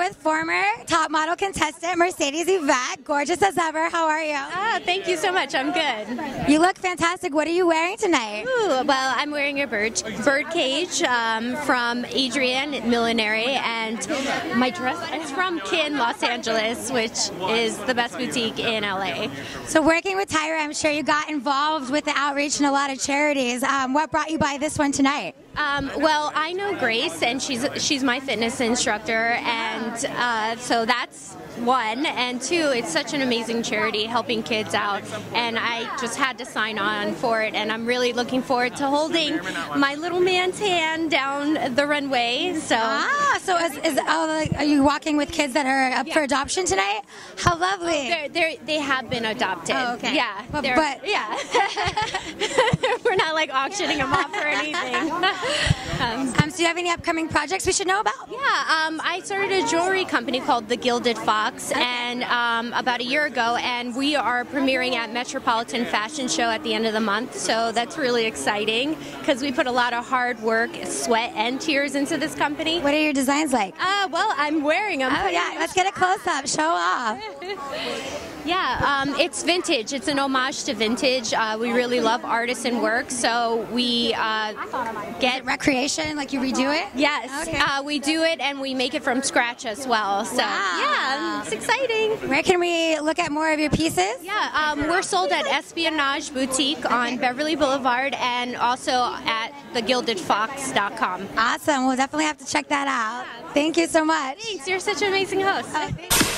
with former top model contestant Mercedes Yvette. Gorgeous as ever. How are you? Oh, thank you so much. I'm good. You look fantastic. What are you wearing tonight? Ooh, well, I'm wearing a bird cage from Adrian Millinery, and my dress is from Kin Los Angeles, which is the best boutique in LA. So working with Tyra, I'm sure you got involved with the outreach and a lot of charities. What brought you by this one tonight? Well, I know Grace, and she's my fitness instructor, and so that's one, and two, it's such an amazing charity helping kids out, and I just had to sign on for it, and I'm really looking forward to holding my little man's hand down the runway. So are you walking with kids that are up for adoption tonight? How lovely. They have been adopted. Oh, okay. Yeah, but yeah. We're not like auctioning them off or anything. So do you have any upcoming projects we should know about? Yeah, I started a jewelry company called the Gilded Fox, and about a year ago, and we are premiering at Metropolitan Fashion Show at the end of the month, so that's really exciting because we put a lot of hard work, sweat, and tears into this company. What are your designs like? Well, I'm wearing them. Oh yeah, let's get a close-up. Show off. Yeah, it's vintage. It's an homage to vintage. We really love artisan work, so we get recreation, like you redo it? Yes, okay. We do it, and we make it from scratch as well. So yeah, it's exciting. Where can we look at more of your pieces? Yeah, we're sold at Espionage Boutique on Beverly Boulevard, and also at thegildedfox.com. Awesome. We'll definitely have to check that out. Yeah. Thank you so much. Thanks. You're such an amazing host.